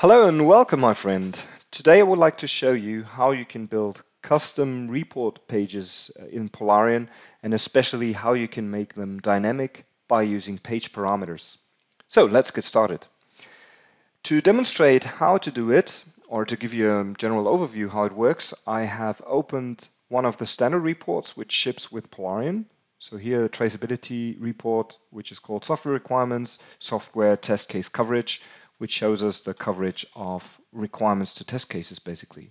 Hello and welcome, my friend. Today I would like to show you how you can build custom report pages in Polarion, and especially how you can make them dynamic by using page parameters. So let's get started. To demonstrate how to do it, or to give you a general overview how it works, I have opened one of the standard reports which ships with Polarion. So here, a traceability report, which is called software requirements, software test case coverage, which shows us the coverage of requirements to test cases, basically.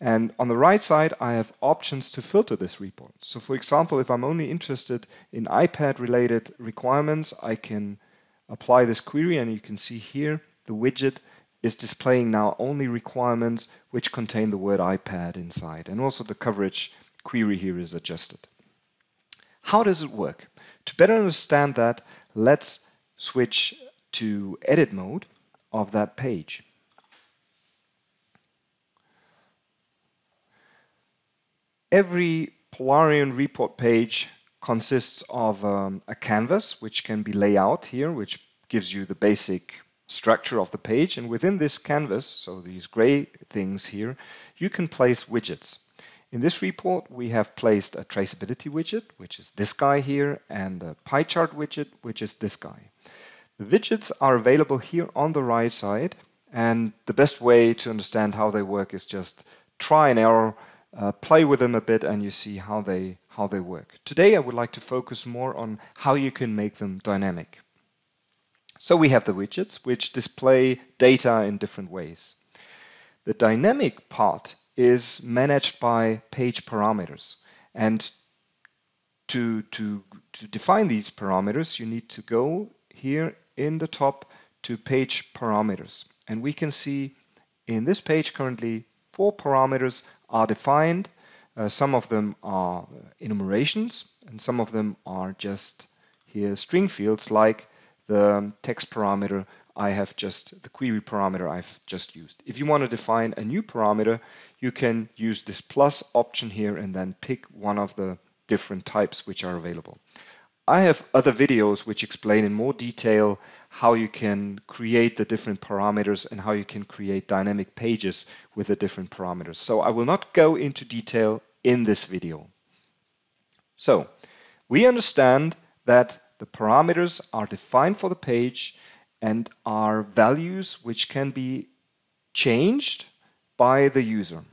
And on the right side, I have options to filter this report. So for example, if I'm only interested in iPad-related requirements, I can apply this query, and you can see here the widget is displaying now only requirements which contain the word iPad inside. And also the coverage query here is adjusted. How does it work? To better understand that, let's switch to edit mode of that page. Every Polarion report page consists of a canvas, which can be laid out here, which gives you the basic structure of the page. And within this canvas, so these gray things here, you can place widgets. In this report, we have placed a traceability widget, which is this guy here, and a pie chart widget, which is this guy. The widgets are available here on the right side, and the best way to understand how they work is just try and error, play with them a bit, and you see how they work. Today I would like to focus more on how you can make them dynamic. So we have the widgets, which display data in different ways. The dynamic part is managed by page parameters, and to define these parameters, you need to go here in the top to page parameters, and we can see in this page currently 4 parameters are defined. Some of them are enumerations, and some of them are just here string fields, like the text parameter I have just, the query parameter I've just used. If you want to define a new parameter, you can use this plus option here and then pick one of the different types which are available. I have other videos which explain in more detail how you can create the different parameters and how you can create dynamic pages with the different parameters. So I will not go into detail in this video. So we understand that the parameters are defined for the page and are values which can be changed by the user.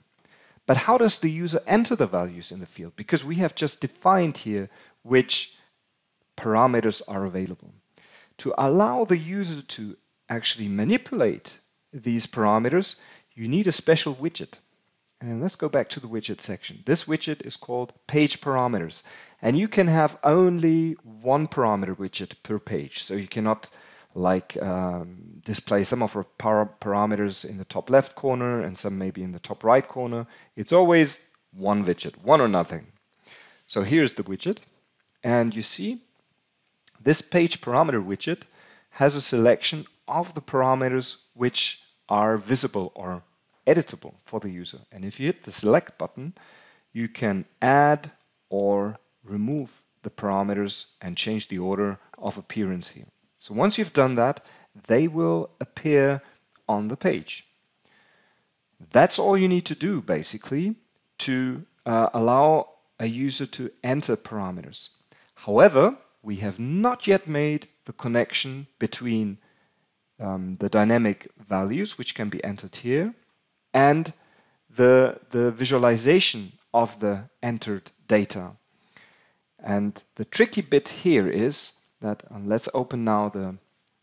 But how does the user enter the values in the field? Because we have just defined here which parameters are available. To allow the user to actually manipulate these parameters, you need a special widget. And let's go back to the widget section. This widget is called page parameters, and you can have only one parameter widget per page. So you cannot like display some of our parameters in the top left corner and some maybe in the top right corner. It's always one widget, one or nothing. So here's the widget, and you see this page parameter widget has a selection of the parameters which are visible or editable for the user. And if you hit the select button, you can add or remove the parameters and change the order of appearance here. So once you've done that, they will appear on the page. That's all you need to do, basically, to allow a user to enter parameters. However, we have not yet made the connection between the dynamic values, which can be entered here, and the visualization of the entered data. And the tricky bit here is that, let's open now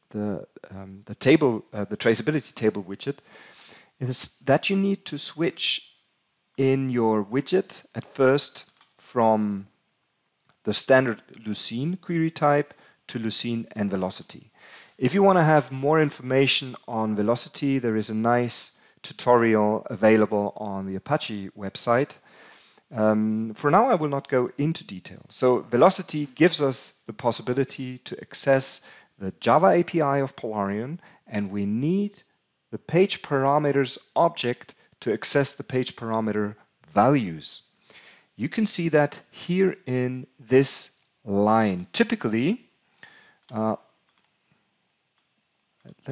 the table, the traceability table widget, is that you need to switch in your widget at first from the standard Lucene query type to Lucene and Velocity. If you want to have more information on Velocity, there is a nice tutorial available on the Apache website. For now, I will not go into detail. So Velocity gives us the possibility to access the Java API of Polarion, and we need the page parameters object to access the page parameter values. You can see that here in this line. Typically, let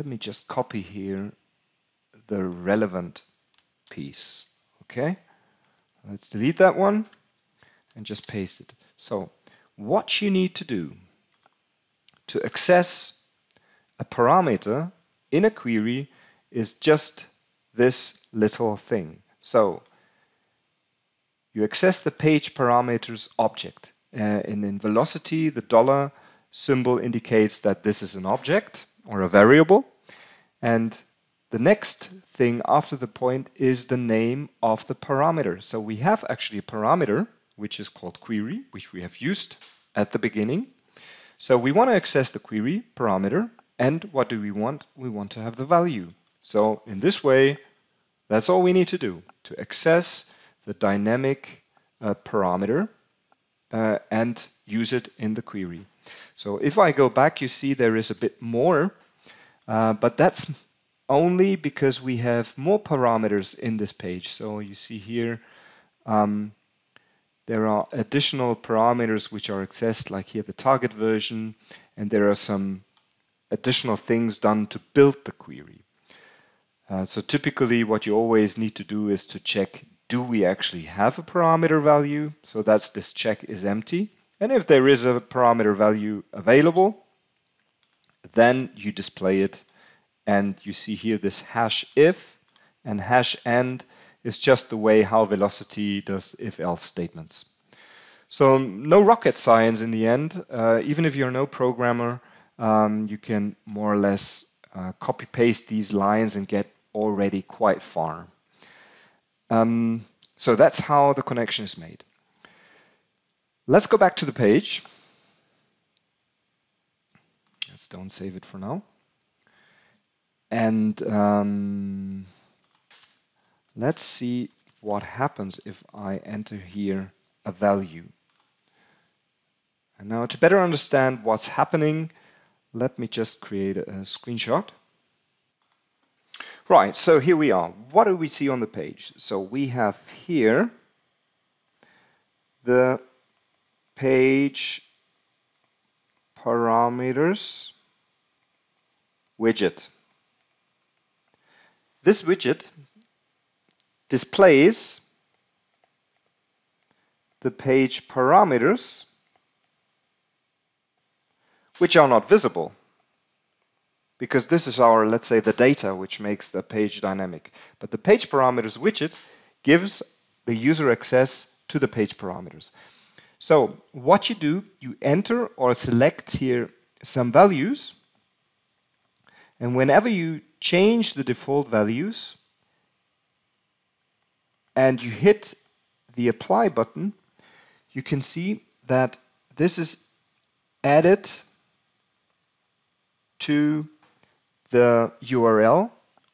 me just copy here the relevant piece. Okay, let's delete that one and just paste it. So what you need to do to access a parameter in a query is just this little thing. So you access the page parameters object. And in Velocity, the dollar symbol indicates that this is an object or a variable. And the next thing after the point is the name of the parameter. So we have actually a parameter, which is called query, which we have used at the beginning. So we want to access the query parameter. And what do we want? We want to have the value. So in this way, that's all we need to do to access the dynamic parameter and use it in the query. So if I go back, you see there is a bit more, but that's only because we have more parameters in this page. So you see here, there are additional parameters which are accessed, like here the target version, and there are some additional things done to build the query. So typically what you always need to do is to check, do we actually have a parameter value? So that's this check is empty. And if there is a parameter value available, then you display it. And you see here this hash if and hash end is just the way how Velocity does if-else statements. So no rocket science in the end. Even if you're no programmer, you can more or less copy paste these lines and get already quite far. So that's how the connection is made. Let's go back to the page. Let's don't save it for now. And let's see what happens if I enter here a value. And now to better understand what's happening, let me just create a screenshot. Right, so here we are. What do we see on the page? So we have here the page parameters widget. This widget displays the page parameters which are not visible, because this is our, let's say, the data which makes the page dynamic. But the page parameters widget gives the user access to the page parameters. So what you do, you enter or select here some values, and whenever you change the default values and you hit the apply button, you can see that this is added to the URL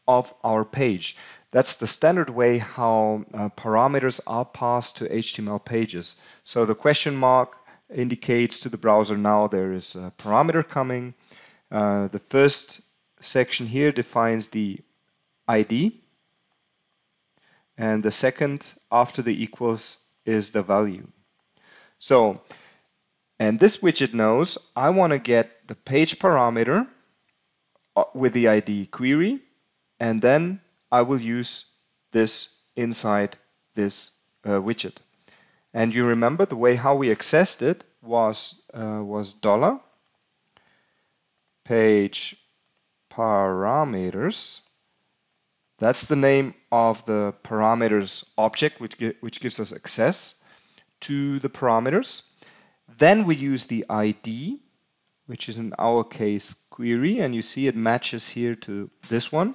of our page. That's the standard way how parameters are passed to HTML pages. So the question mark indicates to the browser now there is a parameter coming. The first section here defines the ID, and the second after the equals is the value. So, and this widget knows I want to get the page parameter with the ID query, and then I will use this inside this widget. And you remember the way how we accessed it was dollar page parameters. That's the name of the parameters object which gives us access to the parameters. Then we use the ID, which is in our case query, and you see it matches here to this one.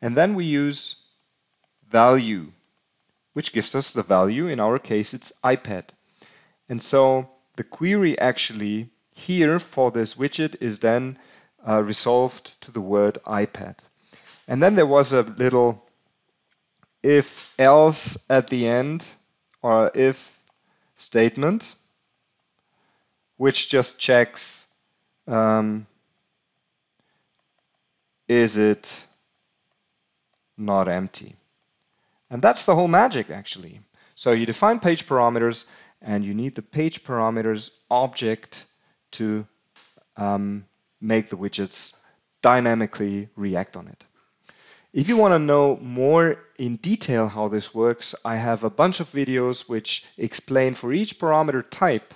And then we use value, which gives us the value. In our case, it's iPad. And so the query actually here for this widget is then resolved to the word iPad. And then there was a little if else at the end, or if statement, which just checks, is it not empty? And that's the whole magic, actually. So you define page parameters, and you need the page parameters object to make the widgets dynamically react on it. If you want to know more in detail how this works, I have a bunch of videos which explain for each parameter type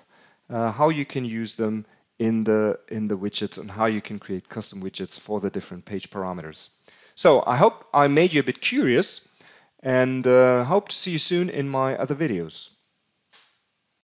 how you can use them in the widgets and how you can create custom widgets for the different page parameters. So I hope I made you a bit curious, and hope to see you soon in my other videos.